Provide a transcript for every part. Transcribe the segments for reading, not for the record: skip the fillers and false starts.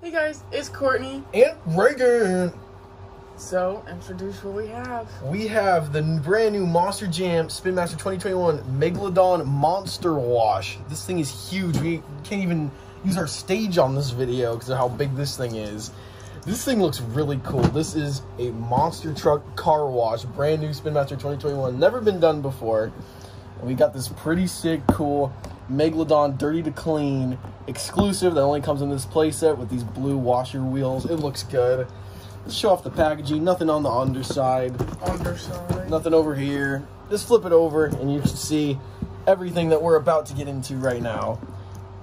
Hey guys, it's Courtney and Reagan. So, introduce what we have. We have the brand new Monster Jam Spin Master 2021 Megalodon Monster Wash. This thing is huge. We can't even use our stage on this video because of how big this thing is. This thing looks really cool. This is a monster truck car wash, brand new Spin Master 2021, never been done before. We got this pretty sick, cool Megalodon Dirty to Clean exclusive that only comes in this playset with these blue washer wheels. It looks good. Let's show off the packaging. Nothing on the underside. Nothing over here. Just flip it over and you can see everything that we're about to get into right now.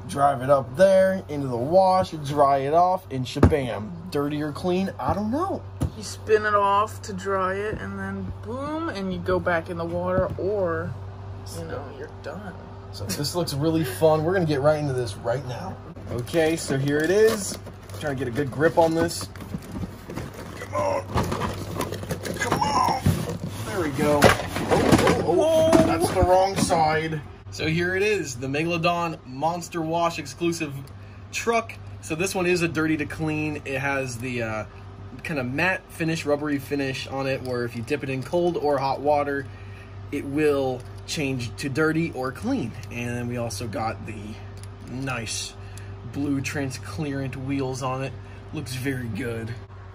Drive it up there, into the wash, dry it off, and shabam. Dirty or clean, I don't know. You spin it off to dry it, and then boom, and you go back in the water, or, you know, you're done. So this looks really fun. We're going to get right into this right now. Okay, so here it is. Try to get a good grip on this. Come on. There we go. Oh, that's the wrong side. So here it is, the Megalodon Monster Wash exclusive truck. So this one is a dirty to clean. It has the kind of matte finish, rubbery finish on it, where if you dip it in cold or hot water, it will change to dirty or clean. And then we also got the nice blue transparent wheels on it. Looks very good.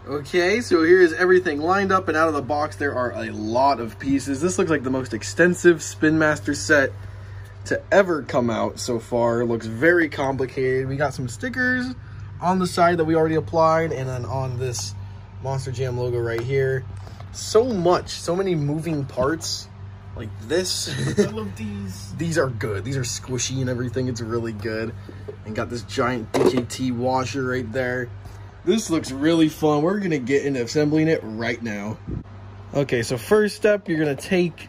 Okay, so here is everything lined up and out of the box. There are a lot of pieces. This looks like the most extensive Spin Master set to ever come out so far. It looks very complicated. We got some stickers on the side that we already applied, and then on this Monster Jam logo right here. So much, so many moving parts like this. I love these. These are good. These are squishy and everything. It's really good. And got this giant BKT washer right there. This looks really fun. We're going to get into assembling it right now. Okay, so first step, you're going to take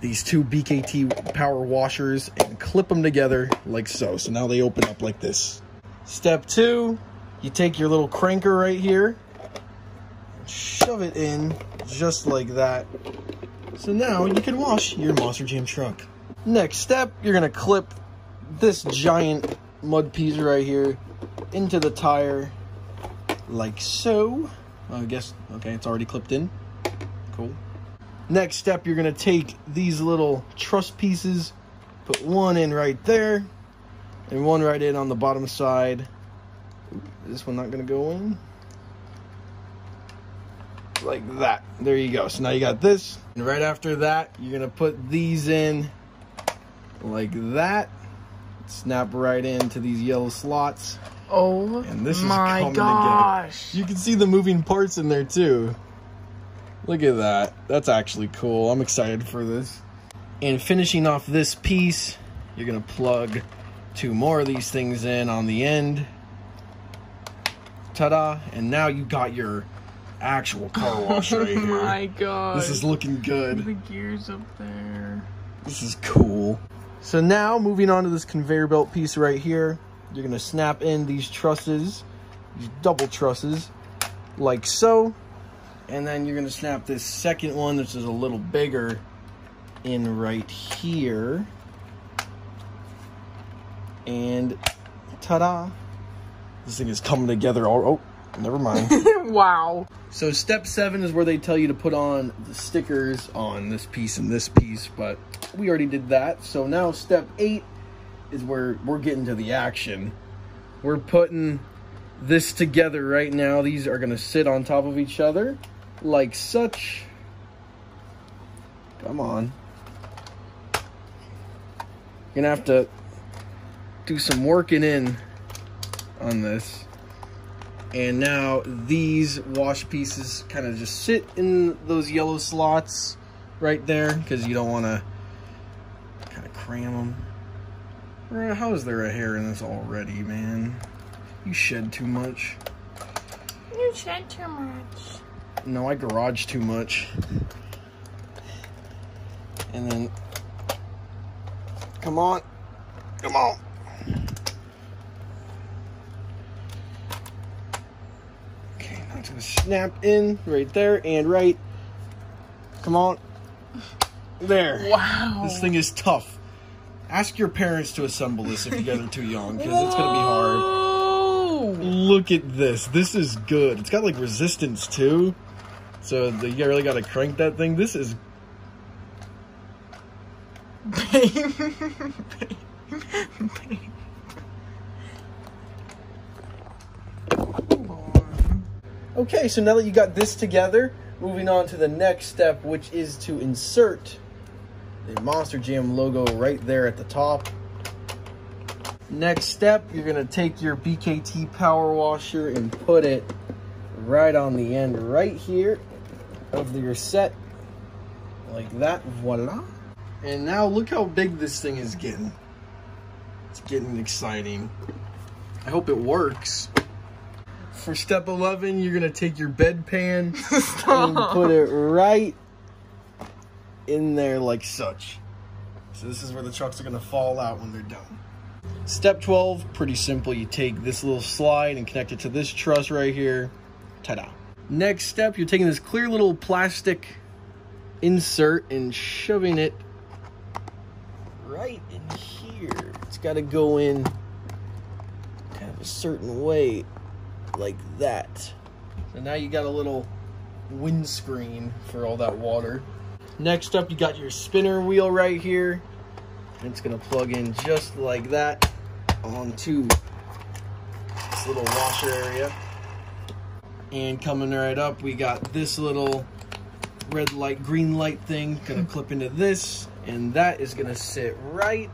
these two BKT power washers and clip them together like so. So now they open up like this. Step two, you take your little cranker right here, and shove it in just like that. So now you can wash your Monster Jam truck. Next step, you're going to clip this giant mud piece right here into the tire. Like so. I guess, okay, it's already clipped in. Cool. Next step, you're going to take these little truss pieces, put one in right there, and one right in on the bottom side. Is this one not going to go in? Like that. There you go. So now you got this. And right after that, you're going to put these in like that. Snap right into these yellow slots. Oh, and this my gosh. Together. You can see the moving parts in there too. Look at that. That's actually cool. I'm excited for this. And finishing off this piece, you're going to plug two more of these things in on the end. Ta-da. And now you got your actual car wash right here. Oh my god. This is looking good. The gears up there. This is cool. So now moving on to this conveyor belt piece right here. You're going to snap in these trusses, these double trusses, like so. And then you're going to snap this second one, which is a little bigger, in right here. And ta-da! This thing is coming together. Oh, never mind. Wow. So step 7 is where they tell you to put on the stickers on this piece and this piece, but we already did that. So now step 8. Is where we're getting to the action. We're putting this together right now. These are gonna sit on top of each other like such. Come on. You're gonna have to do some working in on this. And now these wash pieces kind of just sit in those yellow slots right there because you don't wanna kind of cram them. How is there a hair in this already, man? You shed too much. You shed too much. No, I garage too much. And then... Come on. Come on. Okay, now it's going to snap in right there and right. Come on. There. Wow. This thing is tough. Ask your parents to assemble this if you guys are too young, because it's going to be hard. Look at this. This is good. It's got like resistance too. So you really gotta crank that thing. This is... Bang. Okay, so now that you got this together, moving on to the next step, which is to insert the Monster Jam logo right there at the top. Next step, you're gonna take your BKT power washer and put it right on the end right here of your set, like that, voila. And now look how big this thing is getting. It's getting exciting. I hope it works. For step 11, you're gonna take your bedpan and put it right in there like such. So this is where the trucks are gonna fall out when they're done. Step 12, pretty simple. You take this little slide and connect it to this truss right here. Ta-da. Next step, you're taking this clear little plastic insert and shoving it right in here. It's gotta go in kind of a certain way. Like that. So now you got a little windscreen for all that water. Next up, you got your spinner wheel right here. And it's gonna plug in just like that onto this little washer area. And coming right up, we got this little red light, green light thing. Gonna clip into this, and that is gonna sit right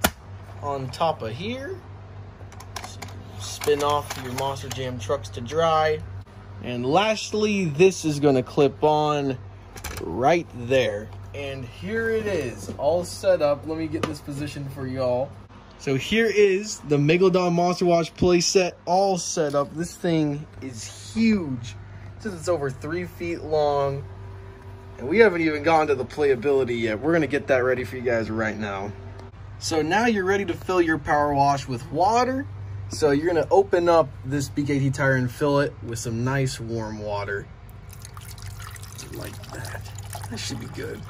on top of here. Spin off your Monster Jam trucks to dry. And lastly, this is gonna clip on right there. And here it is, all set up. Let me get this position for y'all. So here is the Megalodon Monster Wash playset, all set up. This thing is huge. Since it's over 3 feet long. And we haven't even gone to the playability yet. We're gonna get that ready for you guys right now. So now you're ready to fill your power wash with water. So you're gonna open up this BKT tire and fill it with some nice warm water. Like that. That should be good.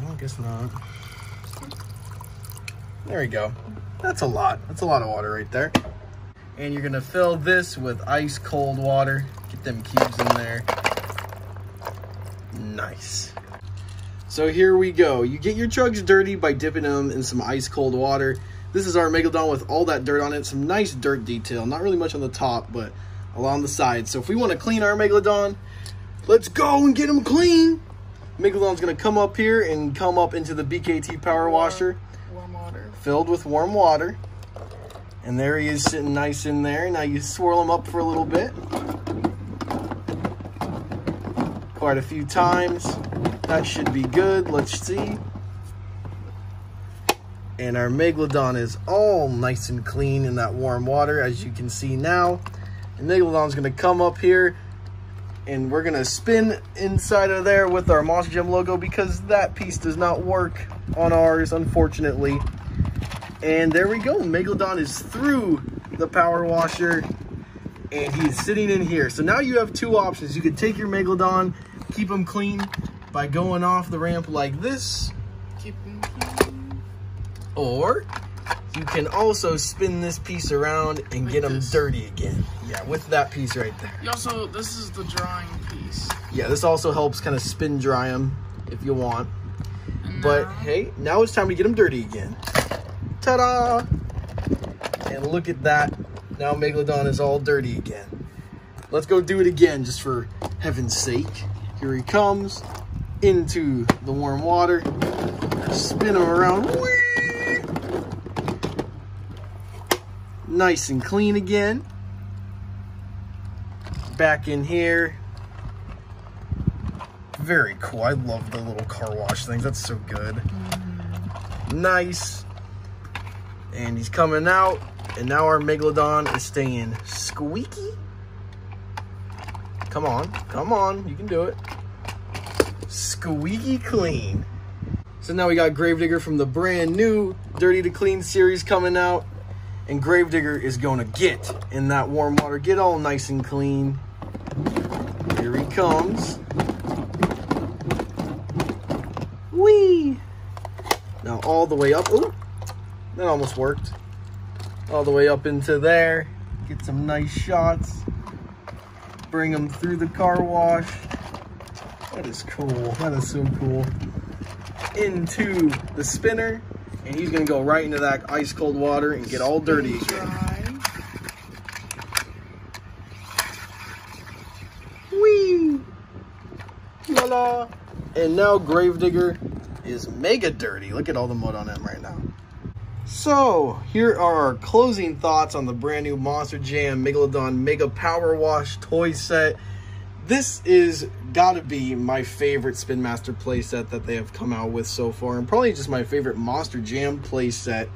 Well, I guess not. There we go. That's a lot. That's a lot of water right there. And you're gonna fill this with ice cold water. Get them cubes in there. Nice. So here we go. You get your trucks dirty by dipping them in some ice cold water. This is our Megalodon with all that dirt on it. Some nice dirt detail. Not really much on the top, but along the sides. So if we want to clean our Megalodon, let's go and get him clean. Megalodon's going to come up here and come up into the BKT power washer. Warm water. Filled with warm water. And there he is sitting nice in there. Now you swirl him up for a little bit. Quite a few times. That should be good. Let's see. And our Megalodon is all nice and clean in that warm water, as you can see now. And Megalodon's gonna come up here and we're gonna spin inside of there with our Monster Jam logo because that piece does not work on ours, unfortunately. And there we go, Megalodon is through the power washer and he's sitting in here. So now you have two options. You could take your Megalodon, keep him clean by going off the ramp like this. Keep him clean. Or you can also spin this piece around and like get them dirty again. Yeah, with that piece right there. You also, this is the drying piece. Yeah, this also helps kind of spin dry them if you want. And but now, hey, now it's time to get them dirty again. Ta-da! And look at that. Now Megalodon is all dirty again. Let's go do it again just for heaven's sake. Here he comes into the warm water. Spin him around. Whee! Nice and clean again. Back in here. Very cool. I love the little car wash things. That's so good. Nice. And he's coming out. And now our Megalodon is staying squeaky. Come on. Come on. You can do it. Squeaky clean. So now we got Grave Digger from the brand new Dirty to Clean series coming out. And Grave Digger is gonna get in that warm water, get all nice and clean. Here he comes. Whee! Now all the way up, ooh, that almost worked. All the way up into there, get some nice shots, bring them through the car wash. That is cool. That is so cool. Into the spinner, and he's gonna go right into that ice cold water and get all dirty again. Whee! La la! And now Grave Digger is mega dirty. Look at all the mud on him right now. So here are our closing thoughts on the brand new Monster Jam Megalodon Mega Power Wash toy set. This is gotta be my favorite Spin Master playset that they have come out with so far, and probably just my favorite Monster Jam playset.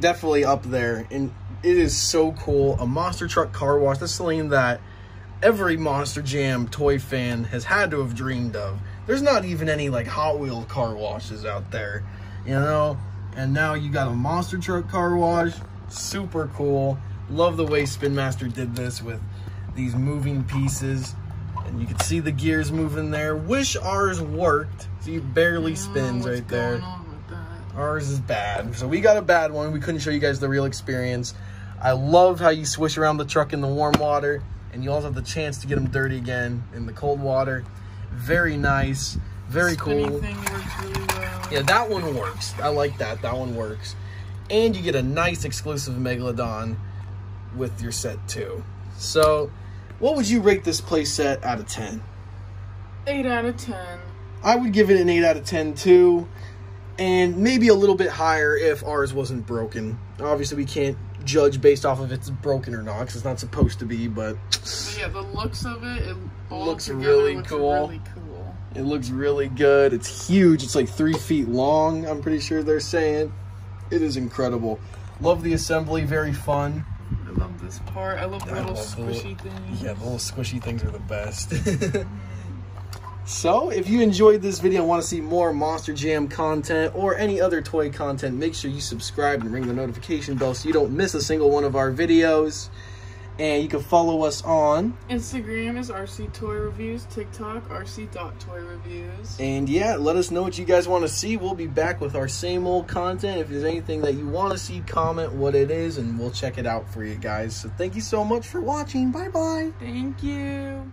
Definitely up there, and it is so cool. A monster truck car wash. That's something that every Monster Jam toy fan has had to have dreamed of. There's not even any like Hot Wheel car washes out there, you know. And now you got a monster truck car wash. Super cool. Love the way Spin Master did this with these moving pieces. And you can see the gears moving there. Wish ours worked. See, barely spins right there. Ours is bad. So we got a bad one. We couldn't show you guys the real experience. I love how you swish around the truck in the warm water. And you also have the chance to get them dirty again in the cold water. Very nice. Very cool. Yeah, that one works. I like that. That one works. And you get a nice exclusive Megalodon with your set too. So, what would you rate this playset out of 10? 8 out of 10. I would give it an 8 out of 10 too. And maybe a little bit higher if ours wasn't broken. Obviously, we can't judge based off of if it's broken or not, because it's not supposed to be, but yeah, the looks of it, it looks really cool. It looks really good. It's huge. It's like 3 feet long, I'm pretty sure they're saying. It is incredible. Love the assembly. Very fun. I love this part. I love the little squishy things. Yeah, the little squishy things are the best. So, if you enjoyed this video and want to see more Monster Jam content or any other toy content, make sure you subscribe and ring the notification bell so you don't miss a single one of our videos. And you can follow us on Instagram is RC Toy Reviews, TikTok, RC.ToyReviews. And yeah, let us know what you guys want to see. We'll be back with our same old content. If there's anything that you want to see, comment what it is, and we'll check it out for you guys. So thank you so much for watching. Bye-bye. Thank you.